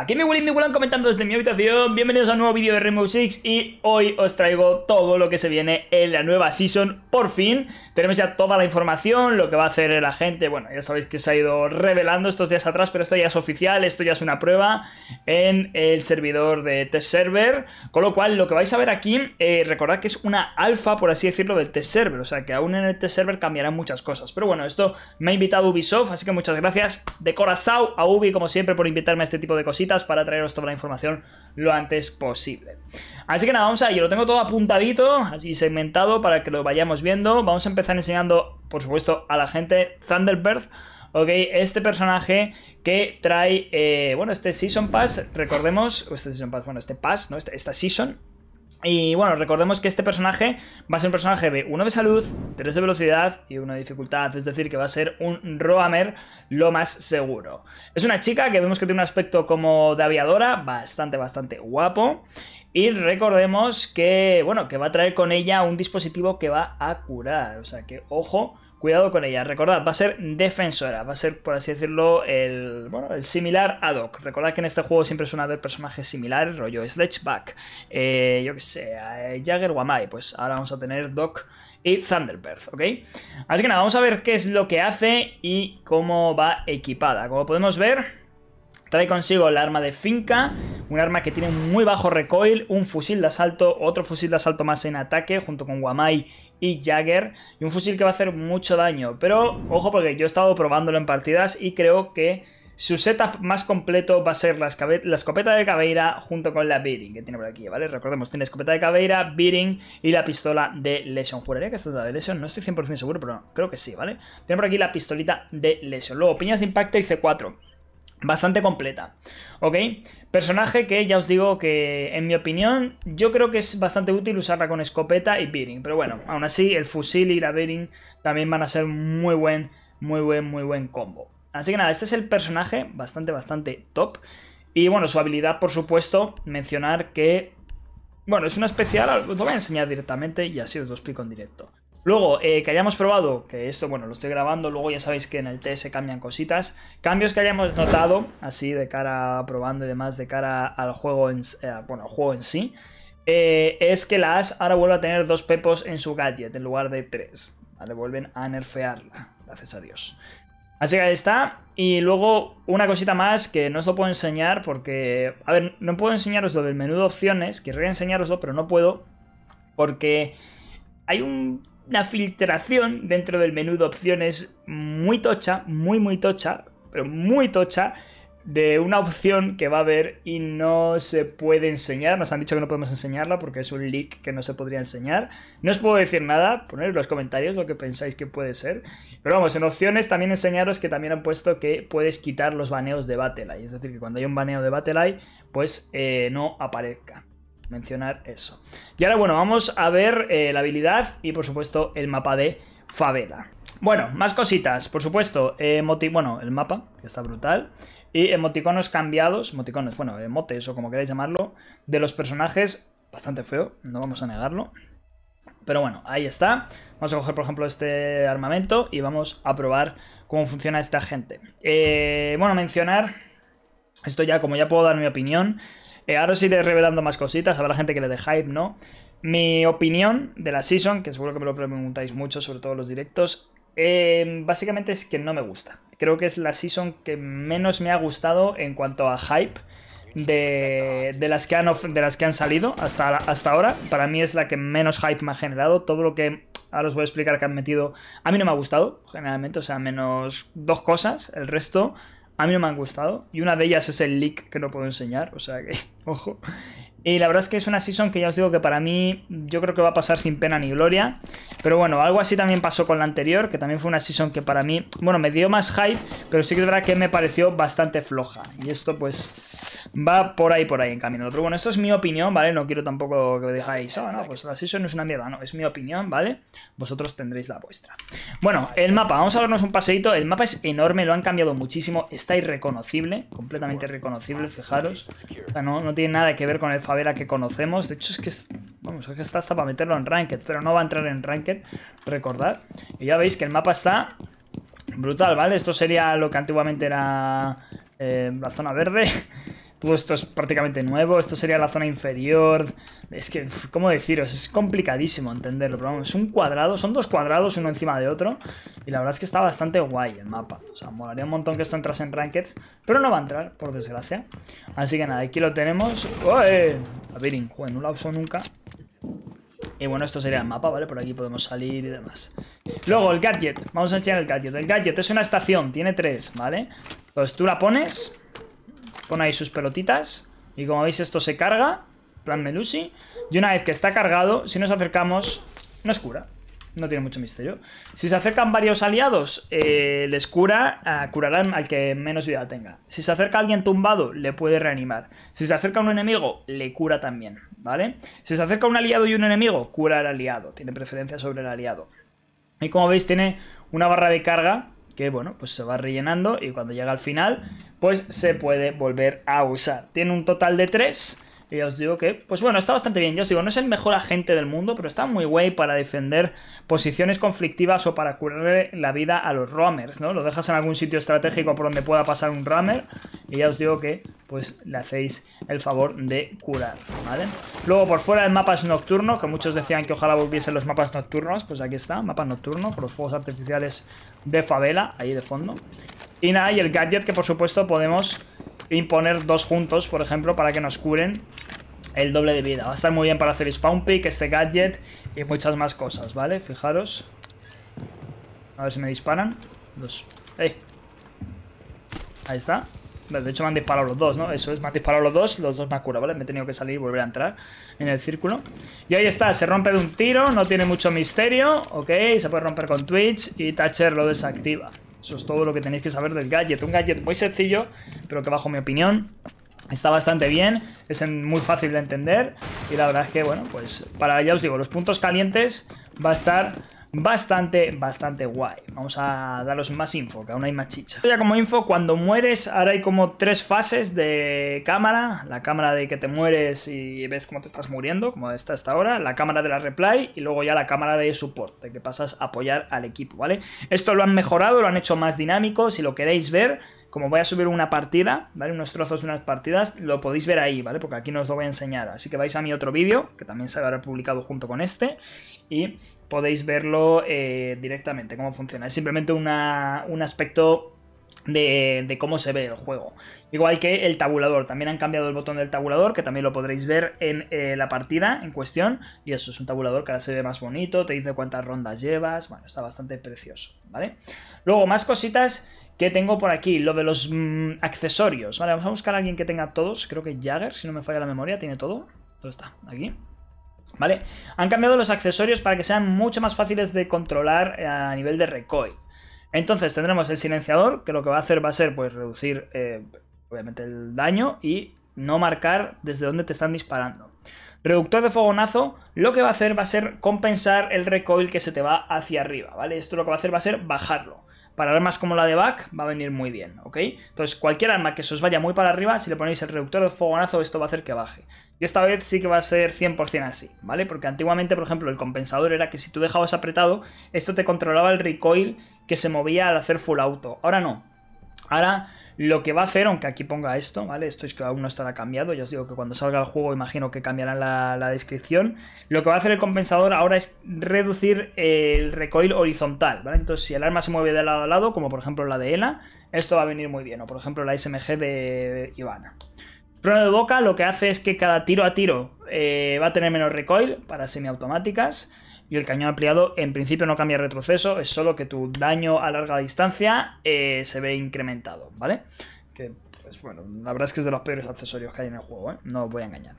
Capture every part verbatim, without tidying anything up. Aquí Miwell y Miwell comentando desde mi habitación. Bienvenidos a un nuevo vídeo de Rainbow Six. Y hoy os traigo todo lo que se viene en la nueva season. Por fin tenemos ya toda la información, lo que va a hacer la gente. Bueno, ya sabéis que se ha ido revelando estos días atrás, pero esto ya es oficial. Esto ya es una prueba en el servidor de test server, con lo cual lo que vais a ver aquí, eh, recordad que es una alfa, por así decirlo, del test server. O sea que aún en el test server cambiarán muchas cosas. Pero bueno, esto me ha invitado Ubisoft, así que muchas gracias de corazón a Ubi, como siempre, por invitarme a este tipo de cositas para traeros toda la información lo antes posible. Así que nada, vamos a ello. Lo tengo todo apuntadito, así segmentado, para que lo vayamos viendo. Vamos a empezar enseñando, por supuesto, a la gente Thunderbird. Ok, este personaje que trae, eh, bueno, este Season Pass, recordemos, o este Season Pass, bueno, este Pass, ¿no? Este, esta Season. Y bueno, recordemos que este personaje va a ser un personaje de uno de salud, tres de velocidad y uno de dificultad. Es decir, que va a ser un roamer lo más seguro. Es una chica que vemos que tiene un aspecto como de aviadora, bastante, bastante guapo. Y recordemos que, bueno, que va a traer con ella un dispositivo que va a curar. O sea que, ojo, cuidado con ella. Recordad, va a ser defensora, va a ser, por así decirlo, el, bueno, el similar a Doc. Recordad que en este juego siempre suena haber personajes similares, rollo Sledgeback, eh, yo que sé, eh, Jäger, Wamai. Pues ahora vamos a tener Doc y Thunderbird, ¿ok? Así que nada, vamos a ver qué es lo que hace y cómo va equipada. Como podemos ver, trae consigo el arma de finca, un arma que tiene muy bajo recoil, un fusil de asalto, otro fusil de asalto más en ataque, junto con Wamai y Jäger, y un fusil que va a hacer mucho daño. Pero, ojo, porque yo he estado probándolo en partidas y creo que su setup más completo va a ser la, la escopeta de Caveira junto con la Bearing, que tiene por aquí, ¿vale? Recordemos, tiene escopeta de Caveira, Bearing y la pistola de Lesion. Juraría que esta es la de Lesion, no estoy cien por cien seguro, pero no, creo que sí, ¿vale? Tiene por aquí la pistolita de Lesion. Luego, piñas de impacto y C cuatro. Bastante completa, ¿ok? Personaje que ya os digo que, en mi opinión, yo creo que es bastante útil usarla con escopeta y bearing. Pero bueno, aún así, el fusil y la bearing también van a ser muy buen, muy buen, muy buen combo. Así que nada, este es el personaje, bastante, bastante top. Y bueno, su habilidad, por supuesto, mencionar que... Bueno, es una especial, os lo voy a enseñar directamente y así os lo explico en directo. Luego, eh, que hayamos probado, que esto, bueno, lo estoy grabando, luego ya sabéis que en el T S cambian cositas. Cambios que hayamos notado, así de cara a probando y demás, de cara al juego en, eh, bueno, al juego en sí, eh, es que la A S ahora vuelve a tener dos pepos en su gadget en lugar de tres. Vale, vuelven a nerfearla, gracias a Dios. Así que ahí está. Y luego una cosita más que no os lo puedo enseñar porque... A ver, no puedo enseñaros lo del menú de opciones, querría enseñaroslo, pero no puedo porque hay un... una filtración dentro del menú de opciones muy tocha, muy muy tocha, pero muy tocha, de una opción que va a haber y no se puede enseñar. Nos han dicho que no podemos enseñarla porque es un leak que no se podría enseñar. No os puedo decir nada, poned en los comentarios lo que pensáis que puede ser. Pero vamos, en opciones también enseñaros que también han puesto que puedes quitar los baneos de Battle Eye. Es decir, que cuando hay un baneo de Battle Eye, pues eh, no aparezca. Mencionar eso. Y ahora, bueno, vamos a ver eh, la habilidad y, por supuesto, el mapa de Favela. Bueno, más cositas, por supuesto. Eh, bueno, el mapa, que está brutal. Y emoticonos cambiados, emoticonos, bueno, emotes o como queráis llamarlo, de los personajes. Bastante feo, no vamos a negarlo. Pero bueno, ahí está. Vamos a coger, por ejemplo, este armamento y vamos a probar cómo funciona este agente. Eh, bueno, mencionar esto ya, como ya puedo dar mi opinión. Ahora os iré revelando más cositas, habrá gente que le dé hype, ¿no? Mi opinión de la season, que seguro que me lo preguntáis mucho, sobre todo en los directos, eh, básicamente es que no me gusta. Creo que es la season que menos me ha gustado en cuanto a hype de, de, las, que han of, de las que han salido hasta, hasta ahora. Para mí es la que menos hype me ha generado. Todo lo que ahora os voy a explicar que han metido, a mí no me ha gustado, generalmente, o sea, menos dos cosas, el resto... A mí no me han gustado, y una de ellas es el leak que no puedo enseñar, o sea que, ojo. Y la verdad es que es una season que ya os digo que para mí, yo creo que va a pasar sin pena ni gloria. Pero bueno, algo así también pasó con la anterior, que también fue una season que para mí, bueno, me dio más hype, pero sí que es verdad que me pareció bastante floja. Y esto pues va por ahí, por ahí encaminado. Pero bueno, esto es mi opinión, ¿vale? No quiero tampoco que me digáis, oh, no, pues la season no es una mierda, no, es mi opinión, ¿vale? Vosotros tendréis la vuestra. Bueno, el mapa, vamos a darnos un paseíto. El mapa es enorme, lo han cambiado muchísimo, está irreconocible, completamente irreconocible, fijaros. O sea, no, no tiene nada que ver con el Favela que conocemos. De hecho es que, es, vamos, es que está hasta para meterlo en Ranked, pero no va a entrar en Ranked, recordad. Y ya veis que el mapa está brutal, ¿vale? Esto sería lo que antiguamente era eh, la zona verde. Todo esto es prácticamente nuevo. Esto sería la zona inferior. Es que, ¿cómo deciros? Es complicadísimo entenderlo. Pero vamos, es un cuadrado. Son dos cuadrados, uno encima de otro. Y la verdad es que está bastante guay el mapa. O sea, molaría un montón que esto entrase en Rankeds. Pero no va a entrar, por desgracia. Así que nada, aquí lo tenemos. ¡Oye! A Birin, joder, no la uso nunca. Y bueno, esto sería el mapa, ¿vale? Por aquí podemos salir y demás. Luego, el gadget. Vamos a enseñar el gadget. El gadget es una estación. Tiene tres, ¿vale? Entonces tú la pones... Pone ahí sus pelotitas. Y como veis, esto se carga. Plan Melusi. Y una vez que está cargado, si nos acercamos, nos cura. No tiene mucho misterio. Si se acercan varios aliados, eh, les cura, eh, curarán al que menos vida tenga. Si se acerca alguien tumbado, le puede reanimar. Si se acerca un enemigo, le cura también, ¿vale? Si se acerca un aliado y un enemigo, cura al aliado. Tiene preferencia sobre el aliado. Y como veis, tiene una barra de carga que, bueno, pues se va rellenando y cuando llega al final, pues se puede volver a usar. Tiene un total de tres y ya os digo que, pues bueno, está bastante bien. Ya os digo, no es el mejor agente del mundo, pero está muy guay para defender posiciones conflictivas o para curarle la vida a los roamers, ¿no? Lo dejas en algún sitio estratégico por donde pueda pasar un roamer y ya os digo que, pues le hacéis el favor de curar, ¿vale? Luego por fuera el mapa es nocturno, que muchos decían que ojalá volviesen los mapas nocturnos. Pues aquí está, mapa nocturno, por los fuegos artificiales de Favela, ahí de fondo. Y nada, y el gadget que por supuesto podemos imponer dos juntos, por ejemplo, para que nos curen el doble de vida. Va a estar muy bien para hacer spawn pick, este gadget y muchas más cosas, ¿vale? Fijaros. A ver si me disparan. Dos. ¡Ey! Ahí está. De hecho me han disparado los dos, ¿no? Eso es, me han disparado los dos, los dos me han curado, ¿vale? Me he tenido que salir y volver a entrar en el círculo. Y ahí está, se rompe de un tiro, no tiene mucho misterio, ¿ok? Se puede romper con Twitch y Thatcher lo desactiva. Eso es todo lo que tenéis que saber del gadget. Un gadget muy sencillo, pero que bajo mi opinión está bastante bien. Es muy fácil de entender y la verdad es que, bueno, pues para, ya os digo, los puntos calientes va a estar... Bastante, bastante guay. Vamos a daros más info, que aún hay más chicha. Ya como info, cuando mueres, ahora hay como tres fases de cámara. La cámara de que te mueres y ves cómo te estás muriendo, como está hasta ahora. La cámara de la replay y luego ya la cámara de soporte, que pasas a apoyar al equipo, ¿vale? Esto lo han mejorado, lo han hecho más dinámico. Si lo queréis ver, como voy a subir una partida, ¿vale? Unos trozos de unas partidas, lo podéis ver ahí, ¿vale? Porque aquí no os lo voy a enseñar. Así que vais a mi otro vídeo, que también se habrá publicado junto con este, y podéis verlo eh, directamente, cómo funciona. Es simplemente una, un aspecto de, de cómo se ve el juego. Igual que el tabulador. También han cambiado el botón del tabulador, que también lo podréis ver en eh, la partida en cuestión. Y eso, es un tabulador que ahora se ve más bonito, te dice cuántas rondas llevas. Bueno, está bastante precioso, ¿vale? Luego, más cositas que tengo por aquí, lo de los mmm, accesorios. Vale, vamos a buscar a alguien que tenga todos. Creo que Jäger, si no me falla la memoria, tiene todo. Todo está aquí. Vale, han cambiado los accesorios para que sean mucho más fáciles de controlar a nivel de recoil. Entonces tendremos el silenciador, que lo que va a hacer va a ser pues reducir eh, obviamente el daño y no marcar desde dónde te están disparando. Reductor de fogonazo, lo que va a hacer va a ser compensar el recoil que se te va hacia arriba, ¿vale? Esto lo que va a hacer va a ser bajarlo. Para armas como la de back va a venir muy bien, ¿ok? Entonces cualquier arma que se os vaya muy para arriba, si le ponéis el reductor de fogonazo, esto va a hacer que baje. Y esta vez sí que va a ser cien por cien así, ¿vale? Porque antiguamente, por ejemplo, el compensador era que si tú dejabas apretado, esto te controlaba el recoil que se movía al hacer full auto. Ahora no. Ahora lo que va a hacer, aunque aquí ponga esto, ¿vale? Esto es que aún no estará cambiado, ya os digo que cuando salga el juego imagino que cambiará la, la descripción. Lo que va a hacer el compensador ahora es reducir el recoil horizontal, ¿vale? Entonces si el arma se mueve de lado a lado, como por ejemplo la de Ela, esto va a venir muy bien, o por ejemplo la S M G de Ivana. Trueno de boca lo que hace es que cada tiro a tiro eh, va a tener menos recoil para semiautomáticas. Y el cañón ampliado en principio no cambia retroceso, es solo que tu daño a larga distancia eh, se ve incrementado, ¿vale? Que, pues bueno, la verdad es que es de los peores accesorios que hay en el juego, ¿eh? No os voy a engañar.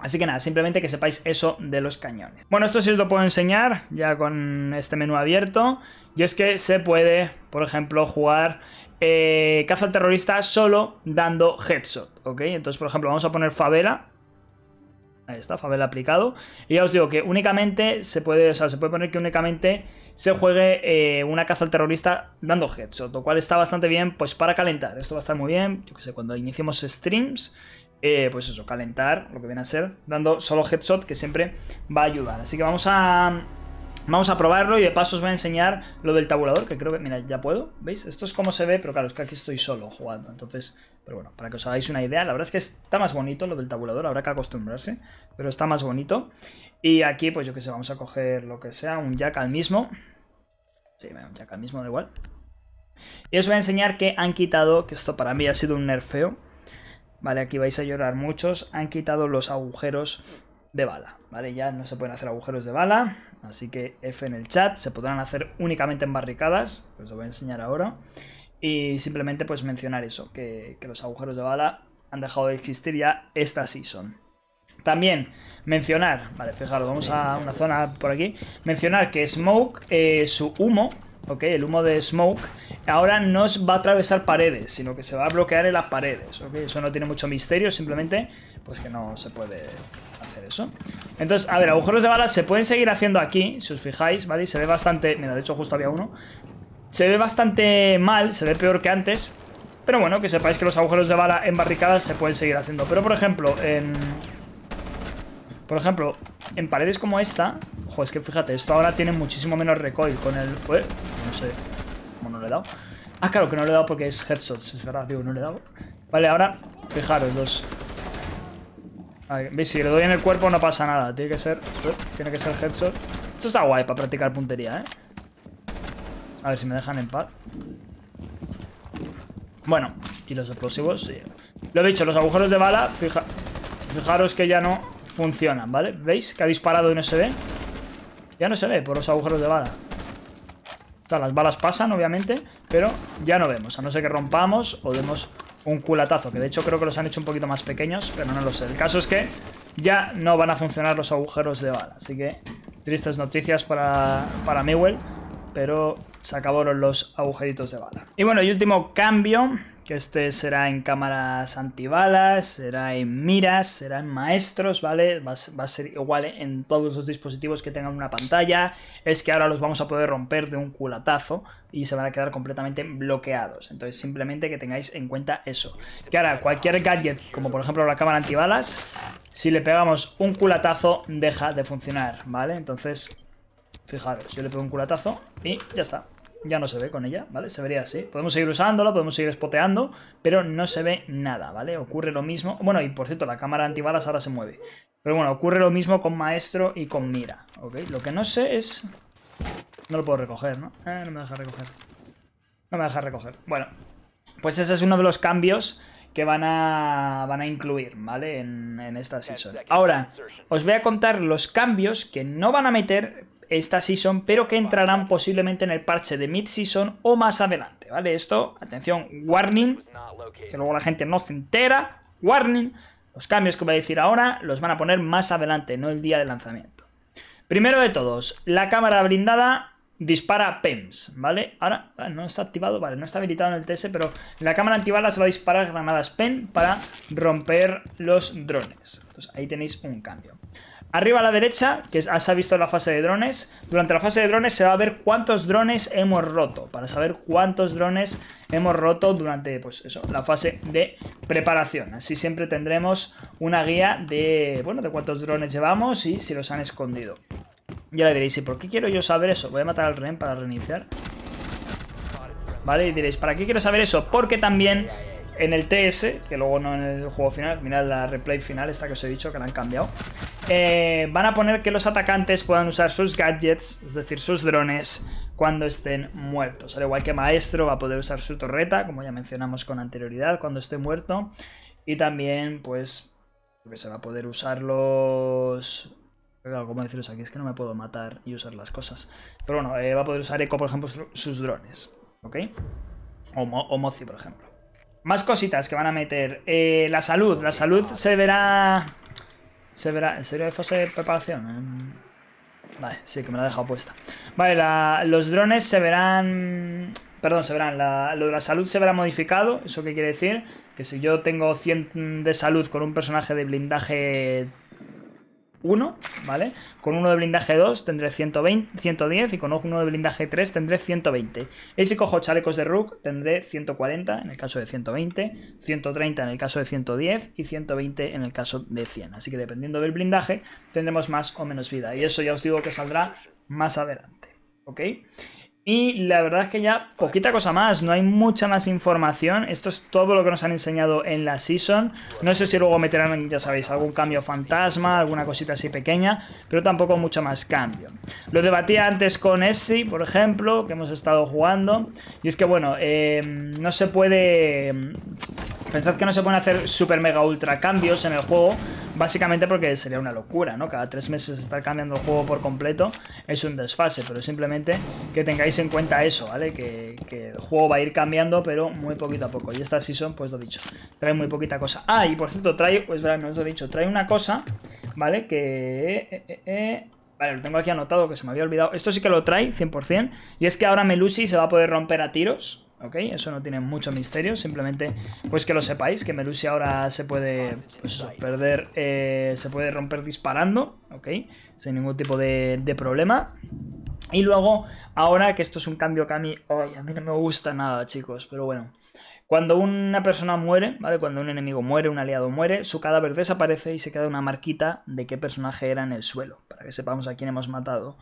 Así que nada, simplemente que sepáis eso de los cañones. Bueno, esto sí os lo puedo enseñar ya con este menú abierto. Y es que se puede, por ejemplo, jugar eh, caza terrorista solo dando headshot, ¿ok? Entonces, por ejemplo, vamos a poner Favela. Ahí está, Favela aplicado. Y ya os digo que únicamente se puede, o sea, se puede poner que únicamente se juegue eh, una caza al terrorista dando headshot, lo cual está bastante bien, pues para calentar. Esto va a estar muy bien, yo que sé, cuando iniciemos streams, eh, pues eso, calentar, lo que viene a ser, dando solo headshot, que siempre va a ayudar. Así que vamos a, Vamos a probarlo y de paso os voy a enseñar lo del tabulador, que creo que... Mira, ya puedo, ¿veis? Esto es como se ve, pero claro, es que aquí estoy solo jugando, entonces... Pero bueno, para que os hagáis una idea, la verdad es que está más bonito lo del tabulador, habrá que acostumbrarse, pero está más bonito. Y aquí, pues yo qué sé, vamos a coger lo que sea, un Jackal mismo. Sí, un Jackal mismo, da igual. Y os voy a enseñar que han quitado, que esto para mí ha sido un nerfeo. Vale, aquí vais a llorar muchos, han quitado los agujeros de bala, ¿vale? Ya no se pueden hacer agujeros de bala, así que F en el chat, se podrán hacer únicamente en barricadas, os lo voy a enseñar ahora, y simplemente pues mencionar eso, que, que los agujeros de bala han dejado de existir ya esta season. También mencionar, vale, fijaros, vamos a una zona por aquí, mencionar que Smoke, eh, su humo, ok, el humo de Smoke, ahora no va a atravesar paredes, sino que se va a bloquear en las paredes, ok, eso no tiene mucho misterio, simplemente pues que no se puede hacer eso. Entonces, a ver, agujeros de balas se pueden seguir haciendo aquí, si os fijáis, ¿vale? Y se ve bastante... Mira, de hecho justo había uno. Se ve bastante mal, se ve peor que antes. Pero bueno, que sepáis que los agujeros de bala en barricadas se pueden seguir haciendo. Pero por ejemplo, en... Por ejemplo, en paredes como esta... Ojo, es que fíjate, esto ahora tiene muchísimo menos recoil con el... Eh, no sé cómo no le he dado. Ah, claro, que no le he dado porque es headshots, es verdad, digo, no le he dado. Vale, ahora, fijaros, los... ¿Veis? Si le doy en el cuerpo no pasa nada. Tiene que ser... Tiene que ser headshot. Esto está guay para practicar puntería, ¿eh? A ver si me dejan en paz. Bueno. Y los explosivos, sí. Lo dicho, los agujeros de bala, fija... fijaros que ya no funcionan, ¿vale? ¿Veis? Que ha disparado y no se ve. Ya no se ve por los agujeros de bala. O sea, las balas pasan, obviamente, pero ya no vemos. A no ser que rompamos o demos... un culatazo, que de hecho creo que los han hecho un poquito más pequeños, pero no lo sé. El caso es que ya no van a funcionar los agujeros de bala, así que tristes noticias para, para Miwell, pero se acabaron los agujeritos de bala. Y bueno, y último cambio, que este será en cámaras antibalas, será en miras, será en maestros, ¿vale? Va a ser, va a ser igual en todos los dispositivos que tengan una pantalla, es que ahora los vamos a poder romper de un culatazo y se van a quedar completamente bloqueados. Entonces simplemente que tengáis en cuenta eso. Que ahora cualquier gadget, como por ejemplo la cámara antibalas, si le pegamos un culatazo deja de funcionar, ¿vale? Entonces, fijaros, yo le pego un culatazo y ya está. Ya no se ve con ella, ¿vale? Se vería así. Podemos seguir usándola, podemos seguir spoteando, pero no se ve nada, ¿vale? Ocurre lo mismo... Bueno, y por cierto, la cámara antibalas ahora se mueve. Pero bueno, ocurre lo mismo con Maestro y con Mira, ¿ok? Lo que no sé es... No lo puedo recoger, ¿no? Eh, no me deja recoger. No me deja recoger. Bueno, pues ese es uno de los cambios que van a, van a incluir, ¿vale? En, en esta season. Ahora, os voy a contar los cambios que no van a meter... esta season, pero que entrarán posiblemente en el parche de mid-season o más adelante, ¿vale? Esto, atención, warning, que luego la gente no se entera, warning, los cambios que voy a decir ahora los van a poner más adelante, no el día de lanzamiento. Primero de todos, la cámara blindada dispara P E M S, ¿vale? Ahora no está activado, vale, no está habilitado en el T S, pero la cámara antibalas va a disparar granadas P E M para romper los drones. Entonces ahí tenéis un cambio. Arriba a la derecha, que se ha visto en la fase de drones, durante la fase de drones se va a ver cuántos drones hemos roto, para saber cuántos drones hemos roto durante, pues eso, la fase de preparación. Así siempre tendremos una guía de, bueno, de cuántos drones llevamos y si los han escondido. Ya le diréis, ¿y por qué quiero yo saber eso? Voy a matar al rehén para reiniciar. Vale, y diréis, ¿para qué quiero saber eso? Porque también... en el T S, que luego no en el juego final, mirad la replay final esta que os he dicho, que la han cambiado, eh, van a poner que los atacantes puedan usar sus gadgets, es decir, sus drones, cuando estén muertos. Al igual que Maestro va a poder usar su torreta, como ya mencionamos con anterioridad, cuando esté muerto. Y también, pues, que se va a poder usar los... Claro, ¿cómo deciros aquí? Es que no me puedo matar y usar las cosas. Pero bueno, eh, va a poder usar Eco, por ejemplo, sus drones, ¿ok? O, Mo o Mozi, por ejemplo. Más cositas que van a meter. Eh, la salud. La salud se verá... Se verá... ¿En serio hay fase de preparación? Eh... Vale, sí, que me la he dejado puesta. Vale, la... los drones se verán... Perdón, se verán. La... Lo de la salud se verá modificado. ¿Eso qué quiere decir? Que si yo tengo cien de salud con un personaje de blindaje uno, ¿vale? Con uno de blindaje dos tendré ciento veinte, ciento diez y con uno de blindaje tres tendré ciento veinte. Y si cojo chalecos de Rook tendré ciento cuarenta en el caso de ciento veinte, ciento treinta en el caso de ciento diez y ciento veinte en el caso de cien. Así que dependiendo del blindaje tendremos más o menos vida. Y eso ya os digo que saldrá más adelante, ¿ok? Y la verdad es que ya poquita cosa más, no hay mucha más información. Esto es todo lo que nos han enseñado en la Season. No sé si luego meterán, ya sabéis, algún cambio fantasma, alguna cosita así pequeña, pero tampoco mucho más cambio. Lo debatía antes con Essie, por ejemplo, que hemos estado jugando. Y es que, bueno, eh, no se puede... Pensad que no se pueden hacer super mega ultra cambios en el juego, básicamente porque sería una locura, ¿no? Cada tres meses estar cambiando el juego por completo es un desfase, pero simplemente que tengáis en cuenta eso, ¿vale? Que, que el juego va a ir cambiando, pero muy poquito a poco. Y esta season, pues lo dicho, trae muy poquita cosa. Ah, y por cierto, trae, pues verdad, no os lo he dicho, trae una cosa, ¿vale? Que... Eh, eh, eh, vale, lo tengo aquí anotado, que se me había olvidado. Esto sí que lo trae, cien por cien, y es que ahora Melusi se va a poder romper a tiros. ¿Ok? Eso no tiene mucho misterio, simplemente pues que lo sepáis, que Melusi ahora se puede pues, perder, eh, se puede romper disparando, ¿ok? Sin ningún tipo de, de problema. Y luego, ahora que esto es un cambio que a mí, ay, a mí no me gusta nada, chicos, pero bueno. Cuando una persona muere, ¿vale? Cuando un enemigo muere, un aliado muere, su cadáver desaparece y se queda una marquita de qué personaje era en el suelo, para que sepamos a quién hemos matado.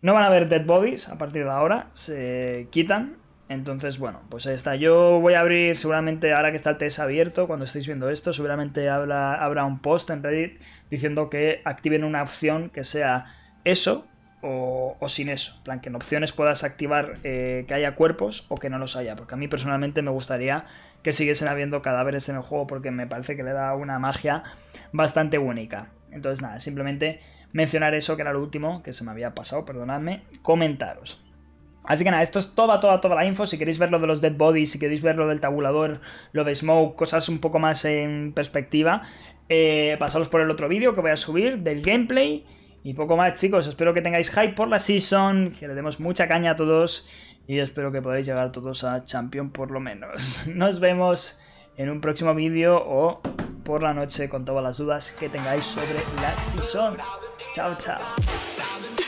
No van a haber dead bodies a partir de ahora, se quitan. Entonces, bueno, pues ahí está. Yo voy a abrir, seguramente, ahora que está el test abierto, cuando estéis viendo esto, seguramente habrá, habrá un post en Reddit diciendo que activen una opción que sea eso o, o sin eso. En plan, que en opciones puedas activar eh, que haya cuerpos o que no los haya. Porque a mí, personalmente, me gustaría que siguiesen habiendo cadáveres en el juego porque me parece que le da una magia bastante única. Entonces, nada, simplemente mencionar eso, que era lo último que se me había pasado, perdonadme, comentaros. Así que nada, esto es toda, toda, toda la info. Si queréis ver lo de los dead bodies, si queréis ver lo del tabulador, lo de Smoke, cosas un poco más en perspectiva, eh, pasaros por el otro vídeo que voy a subir del gameplay y poco más, chicos. Espero que tengáis hype por la season, que le demos mucha caña a todos y espero que podáis llegar todos a Champion por lo menos. Nos vemos en un próximo vídeo o por la noche con todas las dudas que tengáis sobre la season. Chao, chao.